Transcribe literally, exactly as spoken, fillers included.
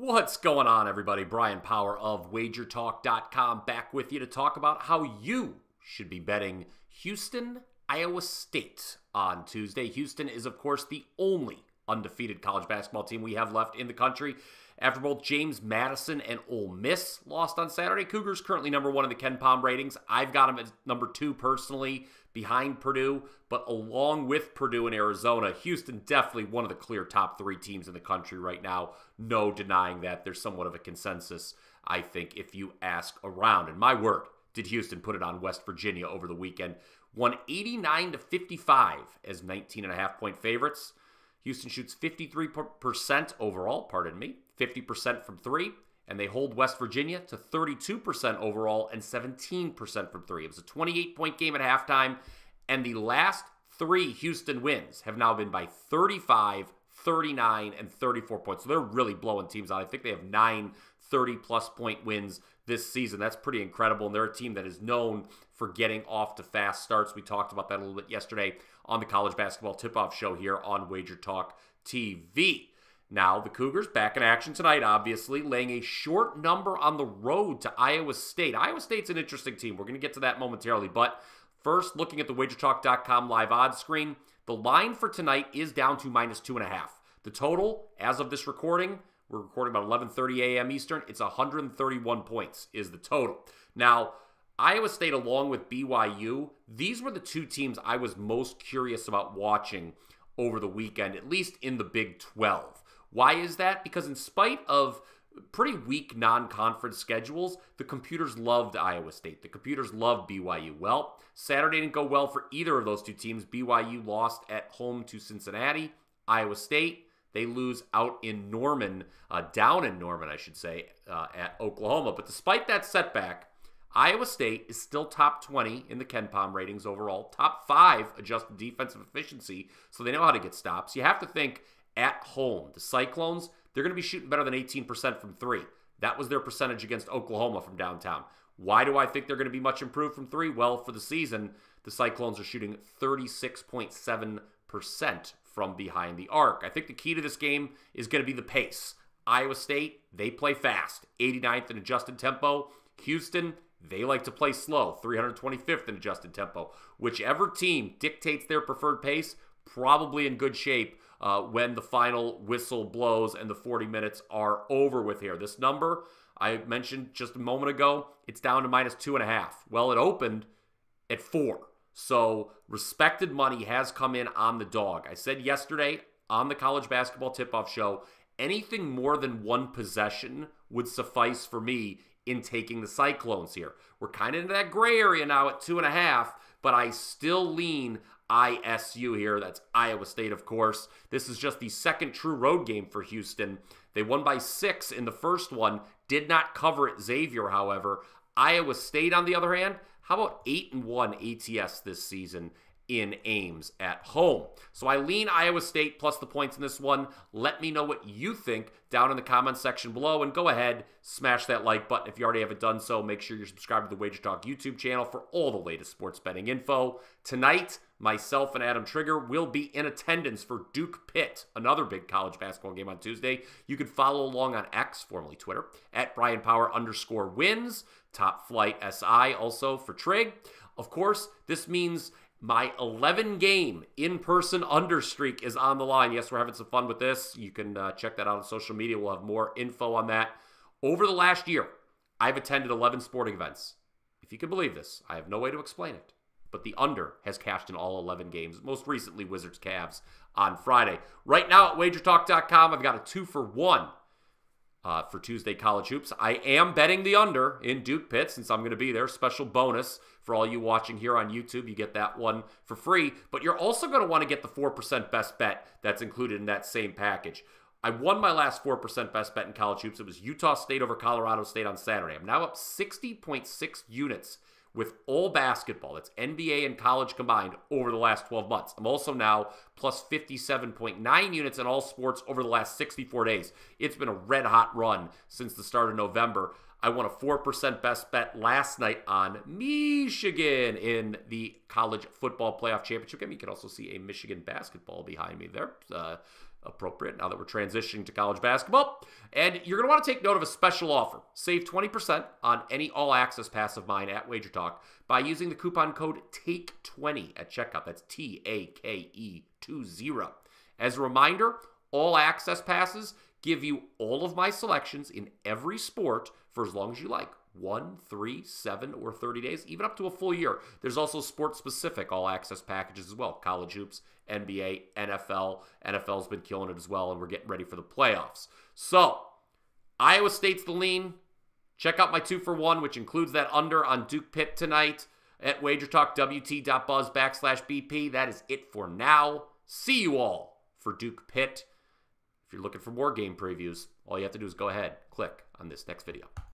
What's going on, everybody? Brian Power of wager talk dot com back with you to talk about how you should be betting Houston, Iowa State on Tuesday. Houston is, of course, the only undefeated college basketball team we have left in the country. After both James Madison and Ole Miss lost on Saturday, Cougars currently number one in the KenPom ratings. I've got them at number two personally, behind Purdue, but along with Purdue and Arizona, Houston definitely one of the clear top three teams in the country right now. No denying that. There's somewhat of a consensus, I think, if you ask around. And my word, did Houston put it on West Virginia over the weekend. one eighty-nine to fifty-five as nineteen and a half point favorites. Houston shoots fifty-three percent overall, pardon me, fifty percent from three, and they hold West Virginia to thirty-two percent overall and seventeen percent from three. It was a twenty-eight point game at halftime, and the last three Houston wins have now been by thirty-five, thirty-nine, and thirty-four points. So they're really blowing teams out. I think they have nine thirty-plus point wins this season. That's pretty incredible, and they're a team that is known for getting off to fast starts. We talked about that a little bit yesterday on the College Basketball Tip-Off Show here on WagerTalk T V. Now, the Cougars back in action tonight, obviously, laying a short number on the road to Iowa State. Iowa State's an interesting team. We're going to get to that momentarily, but first, looking at the wager talk dot com live odds screen, the line for tonight is down to minus two and a half. The total, as of this recording, we're recording about eleven thirty a m Eastern. It's one hundred thirty-one points is the total. Now, Iowa State along with B Y U, these were the two teams I was most curious about watching over the weekend, at least in the Big twelve. Why is that? Because in spite of pretty weak non-conference schedules, the computers loved Iowa State. The computers loved B Y U. Well, Saturday didn't go well for either of those two teams. B Y U lost at home to Cincinnati. Iowa State, they lose out in Norman, uh, down in Norman, I should say, uh, at Oklahoma. But despite that setback, Iowa State is still top twenty in the KenPom ratings overall, top five adjusted defensive efficiency, so they know how to get stops. You have to think at home. The Cyclones, they're going to be shooting better than eighteen percent from three. That was their percentage against Oklahoma from downtown. Why do I think they're going to be much improved from three? Well, for the season, the Cyclones are shooting thirty-six point seven percent from behind the arc. I think the key to this game is going to be the pace. Iowa State, they play fast, eighty-ninth in adjusted tempo. Houston, they like to play slow, three hundred twenty-fifth in adjusted tempo. Whichever team dictates their preferred pace, probably in good shape uh, when the final whistle blows and the forty minutes are over with here. This number, I mentioned just a moment ago, it's down to minus two and a half. Well, it opened at four. So respected money has come in on the dog. I said yesterday on the College Basketball Tip-Off Show, anything more than one possession would suffice for me in taking the Cyclones here. We're kind of into that gray area now at two and a half, but I still lean I S U here. That's Iowa State, of course. This is just the second true road game for Houston. They won by six in the first one, did not cover at Xavier, however. Iowa State, on the other hand, how about eight and one A T S this season in Ames at home? So I lean Iowa State plus the points in this one. Let me know what you think down in the comments section below, and go ahead, smash that like button if you already haven't done so. Make sure you're subscribed to the Wager Talk YouTube channel for all the latest sports betting info. Tonight, myself and Adam Trigger will be in attendance for Duke Pitt, another big college basketball game on Tuesday. You can follow along on X, formerly Twitter, at Brian Power underscore wins. Top Flight S I also for Trig. Of course, this means my eleven game in-person under streak is on the line. Yes, we're having some fun with this. You can uh, check that out on social media. We'll have more info on that. Over the last year, I've attended eleven sporting events. If you can believe this, I have no way to explain it. But the under has cashed in all eleven games, most recently Wizards Cavs on Friday. Right now at wager talk dot com, I've got a two for one uh, for Tuesday College Hoops. I am betting the under in Duke Pitt since I'm going to be there. Special bonus for all you watching here on YouTube. You get that one for free. But you're also going to want to get the four percent best bet that's included in that same package. I won my last four percent best bet in College Hoops. It was Utah State over Colorado State on Saturday. I'm now up sixty point six units with all basketball, that's N B A and college combined, over the last twelve months. I'm also now plus fifty-seven point nine units in all sports over the last sixty-four days. It's been a red-hot run since the start of November. I won a four percent best bet last night on Michigan in the college football playoff championship game. You can also see a Michigan basketball behind me there. Uh, appropriate now that we're transitioning to college basketball. And you're going to want to take note of a special offer. Save twenty percent on any all-access pass of mine at WagerTalk by using the coupon code take twenty at checkout. That's T A K E two zero. As a reminder, all-access passes give you all of my selections in every sport for as long as you like. One, three, seven, or thirty days, even up to a full year. There's also sport-specific all-access packages as well. College hoops, N B A, N F L. N F L's been killing it as well, and we're getting ready for the playoffs. So, Iowa State's the lean. Check out my two for one, which includes that under on Duke Pitt tonight at wagertalkwt.buzz backslash BP. That is it for now. See you all for Duke Pitt. If you're looking for more game previews, all you have to do is go ahead, click on this next video.